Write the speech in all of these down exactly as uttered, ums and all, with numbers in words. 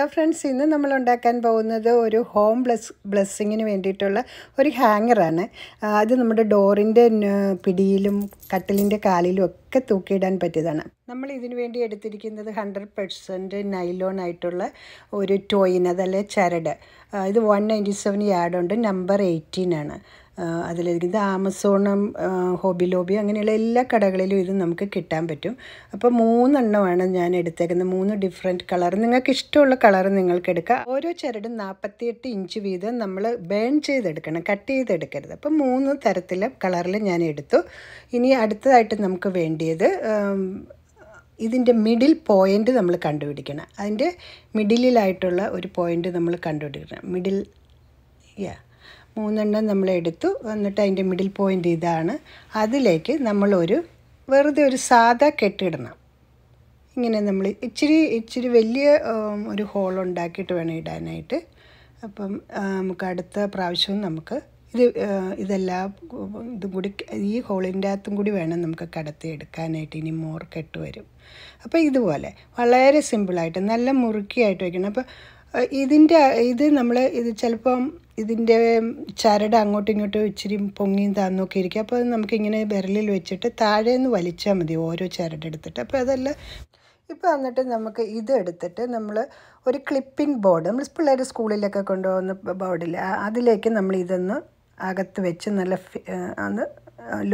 Hello friends, we will make a home blessing for a hanger. That is our door, pedal, cuttle, We will be able to do this. one hundred percent nylon toy charred. This is one ninety-seven yard, number eighteen. Uh, that is Amazon, uh, Hobby Lobby, and all kinds of things. So, moon and moon different colors. Different colors. One chair is forty-eight inches. We bend it, cut it. So, moon colors. This is the middle point. This is the middle point. Middle, yeah. മൂന്നെണ്ണം നമ്മൾ എടുത്തു എന്നിട്ട് അതിന്റെ middle point ഇതാണ് അതിലേക്ക് നമ്മൾ ഒരു വെറുതെ ഒരു സാധാ കെട്ടിടണം ഇങ്ങനെ നമ്മൾ ഇച്ചിരി ഇച്ചിരി വലിയ ഒരു ഹോൾ ഉണ്ടാക്കിയിട്ട് വേണം ഇടാനായിട്ട് അപ്പം നമുക്ക് അടുത്ത പ്രാവശ്യം നമുക്ക് ഇത് ഇതെല്ലാം ഇതും കൂടി ഈ ഹോളിന്റെ അത്തും കൂടി വേണം നമുക്ക് കടത്തി എടുക്കാനായിട്ട് ഇനി മോർ കെട്ട് വരും അപ്പോൾ ഇതുപോലെ വളരെ സിമ്പിൾ ആയിട്ട് നല്ല മുറുക്കിയായിട്ട് വെക്കണം അപ്പോൾ ഇതിന്റെ ഇത് നമ്മൾ ഇത് ചിലപ്പം ഇതിന്റെ ചരട് അങ്ങോട്ട് ഇങ്ങോട്ട് ഇച്ചിരി പൊങ്ങിയും താന്നൊക്കെ ഇരിക്കും അപ്പോൾ നമുക്ക് ഇങ്ങനെ ബെരലിൽ വെച്ചിട്ട് താഴേന്ന് വലിച്ചാൽ മതി ഓരോ ചരട് എടുത്തിട്ട് അപ്പോൾ അതല്ല ഇപ്പോൾ എന്നിട്ട് നമുക്ക് ഇത് എടുത്തിട്ട് നമ്മൾ ഒരു ക്ലിപ്പിംഗ് ബോർഡ് നമ്മൾ പിള്ളേരെ സ്കൂളിലൊക്കെ കൊണ്ടുവന്ന ബോർഡിൽ അതിലേക്ക് നമ്മൾ ഇതൊന്ന് അകത്ത് വെച്ച് നല്ല ആണ്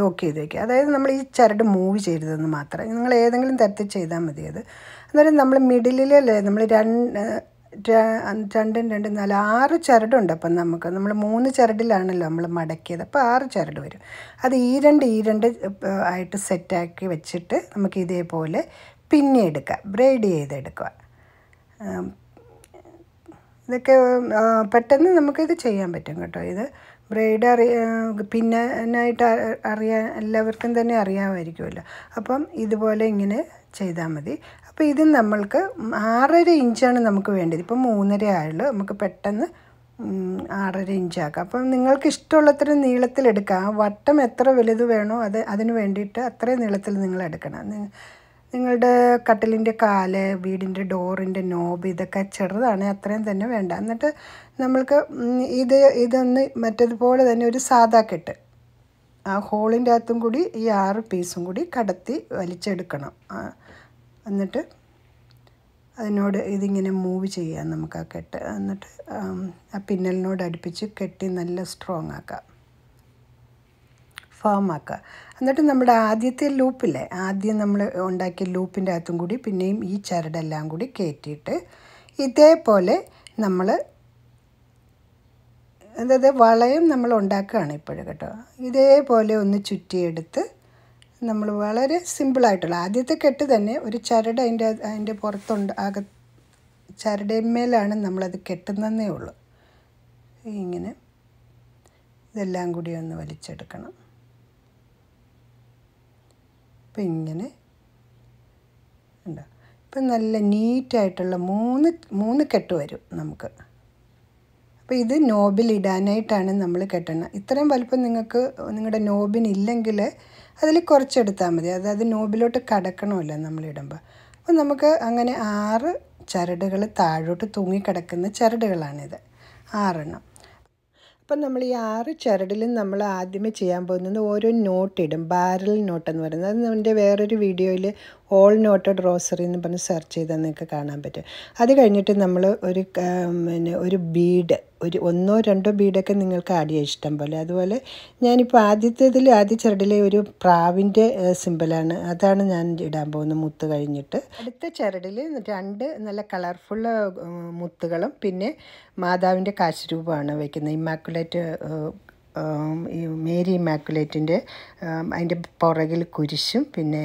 ലോക്ക് ചെയ്തു വെക്കുക അതായത് നമ്മൾ ഈ ചരട് മൂവ് ചെയ്യരുതെന്ന് മാത്രം നിങ്ങൾ ഏതെങ്കിലും തരത്തിൽ ചെയ്താൽ മതി അത് അന്നേരം നമ്മൾ മിഡിലിലല്ലേ നമ്മൾ രണ്ട് രണ്ട് രണ്ട് നാല് ആറ് ചരട് ഉണ്ട് അപ്പോൾ നമുക്ക് നമ്മൾ മൂന്ന് ചരടിലാണല്ലോ നമ്മൾ മടക്കിയത് അപ്പോൾ ആറ് ചരട് വരും അത് ഈ രണ്ട് ഈ രണ്ട് ആയിട്ട് സെറ്റ് ആക്കി വെച്ചിട്ട് നമുക്ക് ഇതേപോലെ പിന്നി എടുക്കുക ബ്രൈഡ് ചെയ്ത് എടുക്കുക ഇതൊക്കെ പെട്ടെന്ന് നമുക്ക് ഇത് ചെയ്യാൻ പറ്റും കേട്ടോ ഇത് ബ്രൈഡ് പിന്നാനായിട്ട് അറിയാൻ എല്ലാവർക്കും തന്നെ അറിയാമായിരിക്കുമല്ലോ അപ്പം ഇതുപോലെ ഇങ്ങനെ ചെയ്താൽ മതി അപ്പോൾ ഇത് നമ്മൾക്ക് ആറര ഇഞ്ചാണ് നമുക്ക് വേണ്ടത് ഇപ്പോൾ മൂന്നര ആയുള്ളൂ നമുക്ക് പെട്ടെന്ന് ആറര ഇഞ്ച് ആക്കാം അപ്പോൾ നിങ്ങൾക്ക് ഇഷ്ടമുള്ളത്ര നീളത്തിൽ എടുക്കാം വട്ടം എത്ര വലുത് വേണോ അത് അതിനു വേണ്ടിയിട്ട് അത്രയും നീളത്തിൽ നിങ്ങൾ എടുക്കണം നിങ്ങളുടെ കട്ടിലിന്റെ കാല് വീടിന്റെ ഡോറിന്റെ നോബ് ഇതൊക്കെ ചെറുതാണ് അത്രയും തന്നെ വേണ്ട എന്നിട്ട് നമ്മൾക്ക് ഇത് ഇതൊന്ന് മറ്റേതുപോലെ തന്നെ ഒരു സാധാ കെട്ട് ആ ഹോളിന്റെ അത്തും കൂടി ഈ ആറ് പീസും കൂടി കടത്തി വലിച്ചെടുക്കണം എന്നിട്ട് അതിനോട് ഇതിങ്ങനെ മൂവ് ചെയ്യാം നമുക്ക് ആ കെട്ട് എന്നിട്ട് ആ പിന്നലിനോട് അടുപ്പിച്ച് കെട്ടി നല്ല സ്ട്രോങ് ആക്കാം ഫാം ആക്കുക എന്നിട്ട് നമ്മുടെ ആദ്യത്തെ ലൂപ്പില്ലേ ആദ്യം നമ്മൾ ഉണ്ടാക്കിയ ലൂപ്പിൻ്റെ അകത്തും കൂടി പിന്നെയും ഈ ചരടെല്ലാം കൂടി കയറ്റിയിട്ട് ഇതേപോലെ നമ്മൾ അതായത് വളയം നമ്മൾ ഉണ്ടാക്കുകയാണ് ഇപ്പോഴും കേട്ടോ ഇതേപോലെ ഒന്ന് ചുറ്റിയെടുത്ത് നമ്മൾ വളരെ സിമ്പിളായിട്ടുള്ള ആദ്യത്തെ കെട്ട് തന്നെ ഒരു ചരട് അതിൻ്റെ അതിൻ്റെ പുറത്തുണ്ട് ആകെ ചരടേന്മേലാണ് നമ്മളത് കെട്ടുന്നതേ ഉള്ളൂ ഇങ്ങനെ ഇതെല്ലാം കൂടി ഒന്ന് വലിച്ചെടുക്കണം അപ്പോൾ ഇങ്ങനെ ഉണ്ടോ ഇപ്പം നല്ല നീറ്റായിട്ടുള്ള മൂന്ന് മൂന്ന് കെട്ട് വരും നമുക്ക് അപ്പോൾ ഇത് നോബിലിടാനായിട്ടാണ് നമ്മൾ കെട്ടണം ഇത്രയും വലുപ്പം നിങ്ങൾക്ക് നിങ്ങളുടെ നോബിനില്ലെങ്കിൽ അതിൽ കുറച്ചെടുത്താൽ മതി അതായത് നോബിലോട്ട് കടക്കണമല്ലോ നമ്മളിടുമ്പോൾ അപ്പം നമുക്ക് അങ്ങനെ ആറ് ചരടുകൾ താഴോട്ട് തൂങ്ങിക്കിടക്കുന്ന ചരടുകളാണിത് ആറെണ്ണം അപ്പോൾ നമ്മൾ ഈ ആറ് ചരടിലും നമ്മൾ ആദ്യമേ ചെയ്യാൻ പോകുന്നത് ഓരോ നോട്ട് ഇടും ബാരൽ നോട്ട് എന്ന് പറയുന്നത് അത് എൻ്റെ വേറൊരു വീഡിയോയിൽ ഓൾ നോട്ടഡ് റോസറി എന്ന് പറഞ്ഞ് സെർച്ച് ചെയ്താൽ നിങ്ങൾക്ക് കാണാൻ പറ്റും അത് കഴിഞ്ഞിട്ട് നമ്മൾ ഒരു പിന്നെ ഒരു ബീഡ് ഒരു ഒന്നോ രണ്ടോ ബീഡൊക്കെ നിങ്ങൾക്ക് ആഡ് ചെയ്യാൻ ഇഷ്ടം പോലെ അതുപോലെ ഞാനിപ്പോൾ ആദ്യത്തേതിൽ ആദ്യ ചരടിലെ ഒരു പ്രാവിൻ്റെ സിമ്പിളാണ് അതാണ് ഞാൻ ഇടാൻ പോകുന്നത് മുത്ത് കഴിഞ്ഞിട്ട് അടുത്ത ചരടിൽ രണ്ട് നല്ല കളർഫുള്ള മുത്തുകളും പിന്നെ മാതാവിൻ്റെ കാശുരൂപമാണ് വയ്ക്കുന്നത് ഇമാക്കുലേറ്റ് മേരി ഇമാക്കുലേറ്റിൻ്റെ അതിൻ്റെ പുറകിൽ കുരിശും പിന്നെ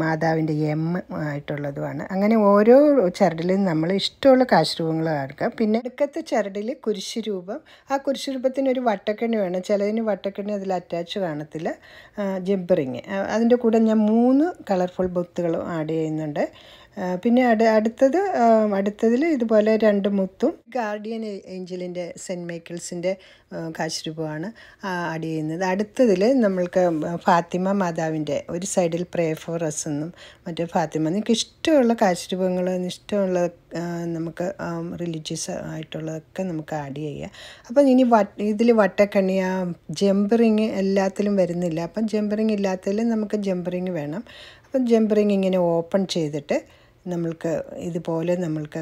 മാതാവിൻ്റെ എം ആയിട്ടുള്ളതുമാണ് അങ്ങനെ ഓരോ ചരടിലും നമ്മൾ ഇഷ്ടമുള്ള കാശുരൂപങ്ങൾ എടുക്കാം പിന്നെ അടുക്കത്തെ ചരടിൽ കുരിശ് രൂപം ആ കുരിശ് രൂപത്തിന് ഒരു വട്ടക്കണ്ണി വേണം ചിലതിന് വട്ടക്കണ്ണി അതിൽ അറ്റാച്ച് കാണത്തില്ല ജംബറിങ് അതിൻ്റെ കൂടെ ഞാൻ മൂന്ന് കളർഫുൾ ബുത്തുകളും ആഡ് ചെയ്യുന്നുണ്ട് പിന്നെ അടുത്തത് അടുത്തതിൽ ഇതുപോലെ രണ്ട് മുത്തും ഗാർഡിയൻ ഏഞ്ചലിൻ്റെ സെൻറ്റ് മൈക്കിൾസിൻ്റെ കാശ് രൂപമാണ് ആഡ് ചെയ്യുന്നത്. അടുത്തതിൽ നമ്മൾക്ക് ഫാത്തിമ മാതാവിൻ്റെ ഒരു സൈഡിൽ പ്രേ ഫോർ അസ് എന്നും മറ്റേ ഫാത്തിമ നിങ്ങൾക്ക് ഇഷ്ടമുള്ള കാശ് രൂപങ്ങൾ ഇഷ്ടമുള്ള നമുക്ക് റിലീജിയസ് ആയിട്ടുള്ളതൊക്കെ നമുക്ക് ആഡ് ചെയ്യുക. അപ്പം ഇനി വ ഇതിൽ വട്ടക്കണ്ണി ആ ജംബറിങ് എല്ലാത്തിലും വരുന്നില്ല. അപ്പം ജംബറിങ് ഇല്ലാത്തതിൽ നമുക്ക് ജംബറിങ് വേണം. അപ്പം ജംബറിങ് ഇങ്ങനെ ഓപ്പൺ ചെയ്തിട്ട് നമ്മൾക്ക് ഇതുപോലെ നമ്മൾക്ക്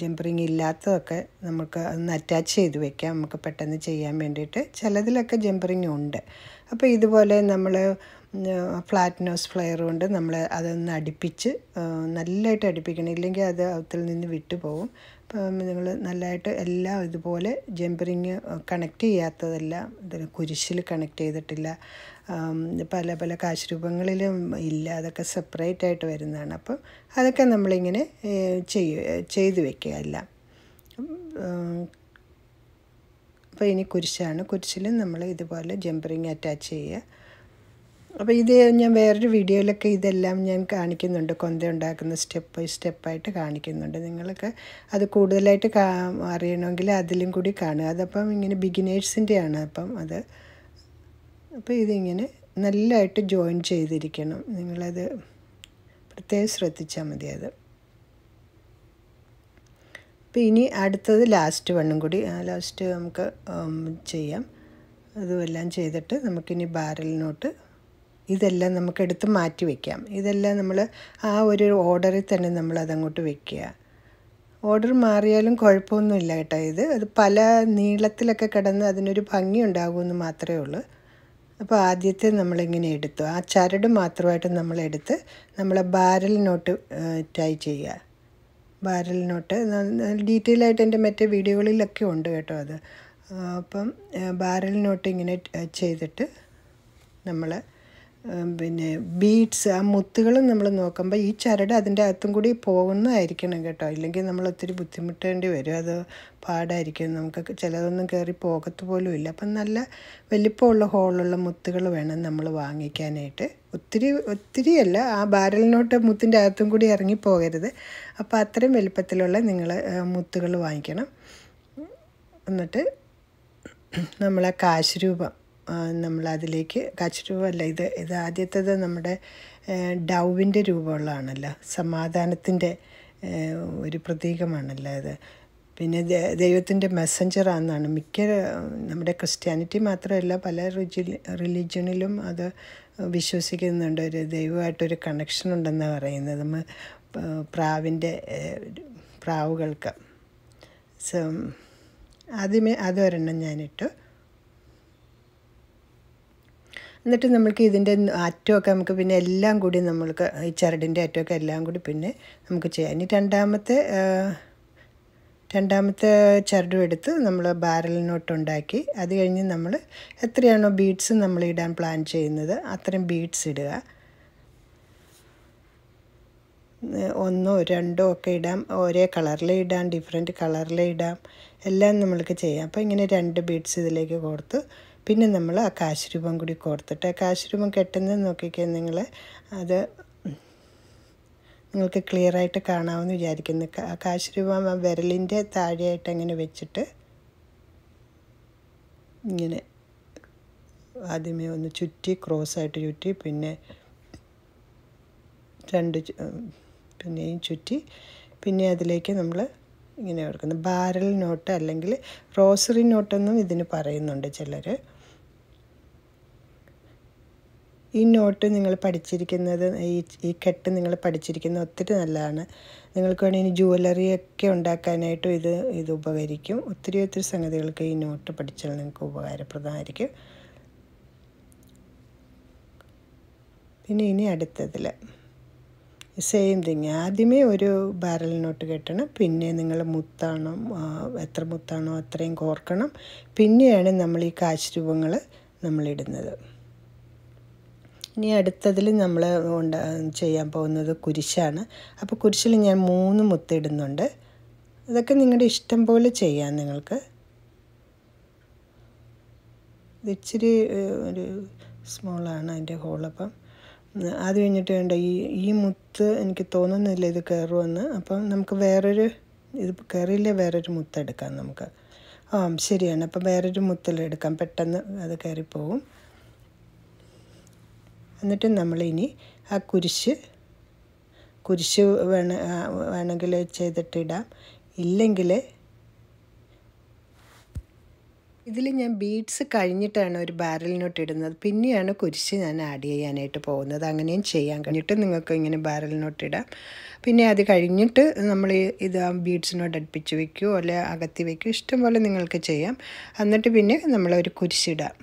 ജംബറിങ് ഇല്ലാത്തതൊക്കെ നമുക്ക് അതൊന്ന് അറ്റാച്ച് ചെയ്ത് വെക്കാം, നമുക്ക് പെട്ടെന്ന് ചെയ്യാൻ വേണ്ടിയിട്ട്. ചിലതിലൊക്കെ ജംബറിങ് ഉണ്ട്. അപ്പോൾ ഇതുപോലെ നമ്മൾ ഫ്ലാറ്റ് നോസ് ഫ്ലെയർ കൊണ്ട് നമ്മൾ അതൊന്ന് അടുപ്പിച്ച് നല്ലതായിട്ട് അടുപ്പിക്കണം, ഇല്ലെങ്കിൽ അത് അതിൽ നിന്ന് വിട്ടുപോകും. അപ്പം നിങ്ങൾ നല്ലതായിട്ട് എല്ലാം ഇതുപോലെ ജംബറിങ് കണക്റ്റ് ചെയ്യാത്തതെല്ലാം ഇതിൽ കുരിശിൽ കണക്റ്റ് ചെയ്തിട്ടില്ല, പല പല കാശ് രൂപങ്ങളിലും ഇല്ല, അതൊക്കെ സെപ്പറേറ്റ് ആയിട്ട് വരുന്നതാണ്. അപ്പം അതൊക്കെ നമ്മളിങ്ങനെ ചെയ്യ ചെയ്തു വെക്കുക എല്ലാം. അപ്പോൾ ഇനി കുരിശാണ്, കുരിശിലും നമ്മൾ ഇതുപോലെ ജംബറിങ് അറ്റാച്ച് ചെയ്യുക. അപ്പോൾ ഇത് ഞാൻ വേറൊരു വീഡിയോയിലൊക്കെ ഇതെല്ലാം ഞാൻ കാണിക്കുന്നുണ്ട്, കൊന്ത ഉണ്ടാക്കുന്ന സ്റ്റെപ്പ് ബൈ സ്റ്റെപ്പായിട്ട് കാണിക്കുന്നുണ്ട്. നിങ്ങൾക്ക് അത് കൂടുതലായിട്ട് കാ അറിയണമെങ്കിൽ അതിലും കൂടി കാണുക. അതപ്പം ഇങ്ങനെ ബിഗിനേഴ്സിൻ്റെയാണ് അപ്പം അത്. അപ്പോൾ ഇതിങ്ങനെ നല്ലതായിട്ട് ജോയിൻ ചെയ്തിരിക്കണം, നിങ്ങളത് പ്രത്യേകം ശ്രദ്ധിച്ചാൽ മതി അത്. അപ്പോൾ ഇനി അടുത്തത് ലാസ്റ്റ് വണ്ണും കൂടി ലാസ്റ്റ് നമുക്ക് ചെയ്യാം. അതുമെല്ലാം ചെയ്തിട്ട് നമുക്കിനി ബാരലിനോട്ട് ഇതെല്ലാം നമുക്ക് എടുത്ത് മാറ്റി വയ്ക്കാം. ഇതെല്ലാം നമ്മൾ ആ ഒരു ഓർഡറിൽ തന്നെ നമ്മൾ അതങ്ങോട്ട് വയ്ക്കുക. ഓർഡർ മാറിയാലും കുഴപ്പമൊന്നുമില്ല കേട്ടോ. ഇത് അത് പല നീളത്തിലൊക്കെ കിടന്ന് അതിനൊരു ഭംഗി ഉണ്ടാകുമെന്ന് മാത്രമേ ഉള്ളൂ. അപ്പോൾ ആദ്യത്തെ നമ്മളിങ്ങനെ എടുത്തു, ആ ചരട് മാത്രമായിട്ട് നമ്മളെടുത്ത് നമ്മളെ ബാരലിനോട്ട് ടൈ ചെയ്യുക. ബാരലിനോട്ട് ഡീറ്റെയിൽ ആയിട്ട് എൻ്റെ മറ്റേ വീഡിയോകളിലൊക്കെ ഉണ്ട് കേട്ടോ അത്. അപ്പം ബാരലിനോട്ട് ഇങ്ങനെ ചെയ്തിട്ട് നമ്മൾ പിന്നെ ബീഡ്സ് ആ മുത്തുകളും നമ്മൾ നോക്കുമ്പോൾ ഈ ചരട് അതിൻ്റെ അകത്തും കൂടി പോകുന്നതായിരിക്കണം കേട്ടോ, ഇല്ലെങ്കിൽ നമ്മൾ ഒത്തിരി ബുദ്ധിമുട്ടേണ്ടി വരും, അത് പാടായിരിക്കും. നമുക്ക് ചിലതൊന്നും കയറി പോകത്ത് പോലും ഇല്ല. അപ്പം നല്ല വലിപ്പമുള്ള ഹോളുള്ള മുത്തുകൾ വേണം നമ്മൾ വാങ്ങിക്കാനായിട്ട്. ഒത്തിരി ഒത്തിരിയല്ല, ആ ബാരലിനോട്ട് മുത്തിൻ്റെ അകത്തും കൂടി ഇറങ്ങിപ്പോകരുത്. അപ്പോൾ അത്രയും വലിപ്പത്തിലുള്ള നിങ്ങൾ മുത്തുകൾ വാങ്ങിക്കണം. എന്നിട്ട് നമ്മളെ കാശ് രൂപം നമ്മളതിലേക്ക് കാശ് രൂപമല്ല, ഇത് ഇത് ആദ്യത്തേത് നമ്മുടെ ഡൗവിൻ്റെ രൂപമുള്ളതാണല്ലോ, സമാധാനത്തിൻ്റെ ഒരു പ്രതീകമാണല്ലോ ഇത്. പിന്നെ ദൈവത്തിൻ്റെ മെസ്സഞ്ചറാണെന്നാണ് മിക്ക നമ്മുടെ ക്രിസ്ത്യാനിറ്റി മാത്രമല്ല പല റിജി റിലീജിയനിലും അത് വിശ്വസിക്കുന്നുണ്ട്, ഒരു ദൈവമായിട്ടൊരു കണക്ഷൻ ഉണ്ടെന്നാണ് പറയുന്നത്. നമ്മൾ പ്രാവിൻ്റെ പ്രാവുകൾക്ക് സോ ആദ്യമേ അതൊരെണ്ണം ഞാനിട്ടു. എന്നിട്ട് നമ്മൾക്ക് ഇതിൻ്റെ അറ്റമൊക്കെ നമുക്ക് പിന്നെ എല്ലാം കൂടി നമ്മൾക്ക് ഈ ചരടിൻ്റെ അറ്റമൊക്കെ എല്ലാം കൂടി പിന്നെ നമുക്ക് ചെയ്യാം. ഇനി രണ്ടാമത്തെ രണ്ടാമത്തെ ചരടും എടുത്ത് നമ്മൾ ബാരലിനോട്ടുണ്ടാക്കി അത് കഴിഞ്ഞ് നമ്മൾ എത്രയാണോ ബീഡ്സ് നമ്മൾ ഇടാൻ പ്ലാൻ ചെയ്യുന്നത് അത്രയും ബീഡ്സ് ഇടുക. ഒന്നോ രണ്ടോ ഒക്കെ ഇടാം, ഒരേ കളറിലേ ഇടാം, ഡിഫറെൻറ്റ് കളറിലേ ഇടാം, എല്ലാം നമ്മൾക്ക് ചെയ്യാം. അപ്പോൾ ഇങ്ങനെ രണ്ട് ബീഡ്സ് ഇതിലേക്ക് കോർത്ത് പിന്നെ നമ്മൾ ആ കാശ് രൂപം കൂടി കോർത്തിട്ട് ആ കാശ് രൂപം കെട്ടുന്നത് നോക്കിക്കാൻ നിങ്ങൾ അത് നിങ്ങൾക്ക് ക്ലിയറായിട്ട് കാണാമെന്ന് വിചാരിക്കുന്നു. ആ കാശ് രൂപം ആ വിരലിൻ്റെ താഴെയായിട്ട് അങ്ങനെ വെച്ചിട്ട് ഇങ്ങനെ ആദ്യമേ ഒന്ന് ചുറ്റി ക്രോസായിട്ട് ചുറ്റി പിന്നെ രണ്ട് പിന്നെയും ചുറ്റി പിന്നെ അതിലേക്ക് നമ്മൾ ഇങ്ങനെ കൊടുക്കുന്നു. ബാരൽ നോട്ട് അല്ലെങ്കിൽ റോസറി നോട്ടെന്നും ഇതിന് പറയുന്നുണ്ട് ചിലർ. ഈ നോട്ട് നിങ്ങൾ പഠിച്ചിരിക്കുന്നത് ഈ ഈ കെട്ട് നിങ്ങൾ പഠിച്ചിരിക്കുന്നത് ഒത്തിരി നല്ലതാണ്. നിങ്ങൾക്ക് വേണമെങ്കിൽ ഇനി ജുവലറിയൊക്കെ ഉണ്ടാക്കാനായിട്ടും ഇത് ഇത് ഉപകരിക്കും. ഒത്തിരി ഒത്തിരി സംഗതികൾക്ക് ഈ നോട്ട് പഠിച്ചാൽ നിങ്ങൾക്ക് ഉപകാരപ്രദമായിരിക്കും. പിന്നെ ഇനി അടുത്തതിൽ സെയിം തിങ്, ആദ്യമേ ഒരു ബാരലിനോട്ട് കെട്ടണം, പിന്നെ നിങ്ങൾ മുത്താണോ എത്ര മുത്താണോ അത്രയും കോർക്കണം, പിന്നെയാണ് നമ്മൾ ഈ കാശ് രൂപങ്ങൾ നമ്മളിടുന്നത്. ഇനി അടുത്തതിൽ നമ്മൾ ഉണ്ടാ ചെയ്യാൻ പോകുന്നത് കുരിശാണ്. അപ്പോൾ കുരിശിൽ ഞാൻ മൂന്ന് മുത്തിടുന്നുണ്ട്, അതൊക്കെ നിങ്ങളുടെ ഇഷ്ടം പോലെ ചെയ്യാം. നിങ്ങൾക്ക് ഇച്ചിരി ഒരു സ്മോളാണ് അതിൻ്റെ ഹോൾ, അപ്പം അത് കഴിഞ്ഞിട്ട് വേണ്ട ഈ ഈ മുത്ത് എനിക്ക് തോന്നുന്നില്ല ഇത് കയറുമെന്ന്. അപ്പം നമുക്ക് വേറൊരു ഇത് കയറിയില്ല, വേറൊരു മുത്തെടുക്കാം നമുക്ക്. ആ ശരിയാണ്, അപ്പം വേറൊരു മുത്തിലെടുക്കാം, പെട്ടെന്ന് അത് കയറിപ്പോവും. എന്നിട്ട് നമ്മളിനി ആ കുരിശ് കുരിശ് വേണ വേണമെങ്കിൽ ചെയ്തിട്ടിടാം, ഇല്ലെങ്കിൽ ഇതിൽ ഞാൻ ബീഡ്സ് കഴിഞ്ഞിട്ടാണ് ഒരു ബാരലിനോട്ട് ഇടുന്നത്, പിന്നെയാണ് കുരിശ് ഞാൻ ആഡ് ചെയ്യാനായിട്ട് പോകുന്നത്. അങ്ങനെയും ചെയ്യാൻ കഴിഞ്ഞിട്ട് നിങ്ങൾക്ക് ഇങ്ങനെ ബാരലിനോട്ട് ഇടാം. പിന്നെ അത് കഴിഞ്ഞിട്ട് നമ്മൾ ഇത് ആ ബീഡ്സിനോട് അടുപ്പിച്ച് വയ്ക്കുകയോ അല്ലെ അകത്തി വയ്ക്കുകയോ ഇഷ്ടംപോലെ നിങ്ങൾക്ക് ചെയ്യാം. എന്നിട്ട് പിന്നെ നമ്മളൊരു കുരിശിടാം.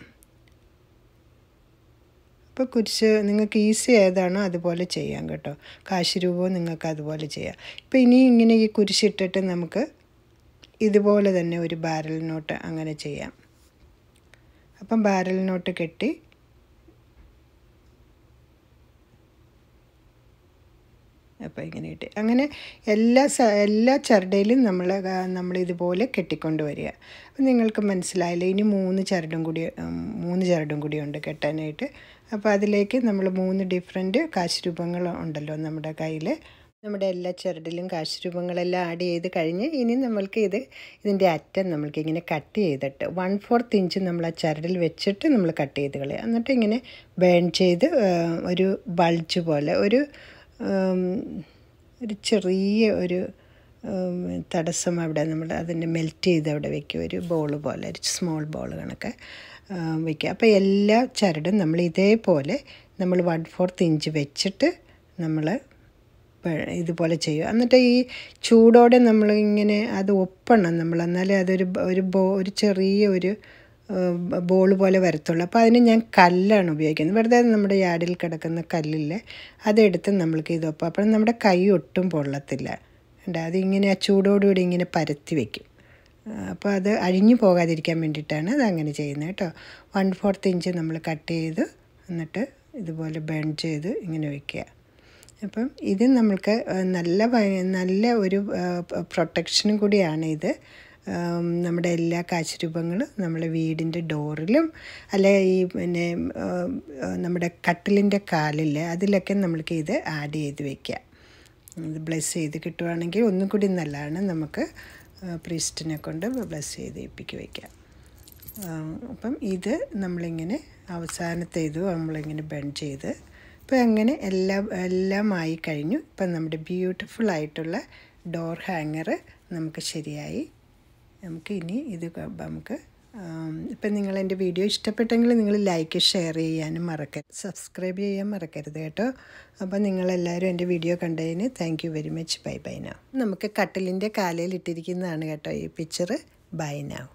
അപ്പോൾ കുരിശ് നിങ്ങൾക്ക് ഈസി ഏതാണോ അതുപോലെ ചെയ്യാം കേട്ടോ, കാശ് രൂപവും നിങ്ങൾക്ക് അതുപോലെ ചെയ്യാം. ഇപ്പോൾ ഇനി ഇങ്ങനെ ഈ കുരിശിട്ടിട്ട് നമുക്ക് ഇതുപോലെ തന്നെ ഒരു ബാരലിനോട്ട് അങ്ങനെ ചെയ്യാം. അപ്പം ബാരലിനോട്ട് കെട്ടി അപ്പം ഇങ്ങനെ കിട്ടി. അങ്ങനെ എല്ലാ എല്ലാ ചരടയിലും നമ്മൾ നമ്മളിതുപോലെ കെട്ടിക്കൊണ്ട് വരിക. അപ്പം നിങ്ങൾക്ക് മനസ്സിലായില്ല, ഇനി മൂന്ന് ചരടും കൂടി മൂന്ന് ചരടും കൂടി ഉണ്ട് കെട്ടാനായിട്ട്. അപ്പോൾ അതിലേക്ക് നമ്മൾ മൂന്ന് ഡിഫറെൻറ്റ് കാശ് രൂപങ്ങൾ ഉണ്ടല്ലോ നമ്മുടെ കയ്യിൽ, നമ്മുടെ എല്ലാ ചരടിലും കാശ് രൂപങ്ങളെല്ലാം ആഡ് ചെയ്ത് കഴിഞ്ഞ് ഇനി നമ്മൾക്ക് ഇത് ഇതിൻ്റെ അറ്റം നമ്മൾക്ക് ഇങ്ങനെ കട്ട് ചെയ്തിട്ട് വൺ ഫോർത്ത് ഇഞ്ച് നമ്മൾ ആ ചരടിൽ വെച്ചിട്ട് നമ്മൾ കട്ട് ചെയ്ത് കളയുക. എന്നിട്ട് ഇങ്ങനെ ബേൺ ചെയ്ത് ഒരു ബൾജ് പോലെ ഒരു ഒരു ചെറിയ ഒരു തടസ്സം അവിടെ നമ്മൾ അതിൻ്റെ മെൽറ്റ് ചെയ്ത് അവിടെ വയ്ക്കുക, ഒരു ബോൾ പോലെ, ഒരു സ്മോൾ ബോൾ കണക്ക് വയ്ക്കുക. അപ്പോൾ എല്ലാ ചരടും നമ്മൾ ഇതേപോലെ നമ്മൾ വൺ ഫോർത്ത് ഇഞ്ച് വെച്ചിട്ട് നമ്മൾ ഇതുപോലെ ചെയ്യുക. എന്നിട്ട് ഈ ചൂടോടെ നമ്മൾ ഇങ്ങനെ അത് ഒപ്പണം നമ്മൾ, എന്നാലേ അതൊരു ഒരു ബോ ഒരു ചെറിയ ഒരു ബോൾ പോലെ വരത്തുള്ളൂ. അപ്പോൾ അതിന് ഞാൻ കല്ലാണ് ഉപയോഗിക്കുന്നത്, വെറുതെ നമ്മുടെ യാർഡിൽ കിടക്കുന്ന കല്ലില്ലേ അതെടുത്ത് നമ്മൾക്ക് ഇതൊപ്പം. അപ്പോൾ നമ്മുടെ കൈ ഒട്ടും പൊള്ളത്തില്ല, ഉണ്ട് അതിങ്ങനെ ആ ചൂടോടുകൂടി ഇങ്ങനെ പരത്തി വയ്ക്കും. അപ്പോൾ അത് അഴിഞ്ഞു പോകാതിരിക്കാൻ വേണ്ടിയിട്ടാണ് അത് അങ്ങനെ ചെയ്യുന്നത് കേട്ടോ. വൺ ഫോർത്ത് ഇഞ്ച് നമ്മൾ കട്ട് ചെയ്ത് എന്നിട്ട് ഇതുപോലെ ബേൺ ചെയ്ത് ഇങ്ങനെ വയ്ക്കുക. അപ്പം ഇത് നമ്മൾക്ക് നല്ല നല്ല ഒരു പ്രൊട്ടക്ഷനും കൂടിയാണ്. ഇത് നമ്മുടെ എല്ലാ കാശ് രൂപങ്ങളും നമ്മളെ വീടിൻ്റെ ഡോറിലും അല്ലെ ഈ പിന്നെ നമ്മുടെ കട്ടിലിൻ്റെ കാലിൽ അതിലൊക്കെ നമ്മൾക്ക് ഇത് ആഡ് ചെയ്ത് വയ്ക്കുക. ഇത് ബ്ലെസ് ചെയ്ത് കിട്ടുവാണെങ്കിൽ ഒന്നും കൂടി നല്ലതാണ്, നമുക്ക് പ്രീസ്റ്റിനെ കൊണ്ട് ബ്ലെസ് ചെയ്ത് ഏൽപ്പിക്കുക വയ്ക്കാം. അപ്പം ഇത് നമ്മളിങ്ങനെ അവസാനത്തെ ഇത് നമ്മളിങ്ങനെ ബെൻഡ് ചെയ്ത് ഇപ്പം അങ്ങനെ എല്ലാം എല്ലാം ആയി കഴിഞ്ഞു. ഇപ്പം നമ്മുടെ ബ്യൂട്ടിഫുൾ ആയിട്ടുള്ള ഡോർ ഹാങ്ങർ നമുക്ക് ശരിയായി. നമുക്ക് ഇനി ഇത് നമുക്ക് ഇപ്പം നിങ്ങളെൻ്റെ വീഡിയോ ഇഷ്ടപ്പെട്ടെങ്കിൽ നിങ്ങൾ ലൈക്ക് ഷെയർ ചെയ്യാനും മറക്കരുത്, സബ്സ്ക്രൈബ് ചെയ്യാൻ മറക്കരുത് കേട്ടോ. അപ്പം നിങ്ങളെല്ലാവരും എൻ്റെ വീഡിയോ കണ്ടതിന് thank you very much. Bye bye now. നമുക്ക് കട്ടിലിൻ്റെ കാലയിൽ ഇട്ടിരിക്കുന്നതാണ് കേട്ടോ ഈ പിക്ചർ. Buy now.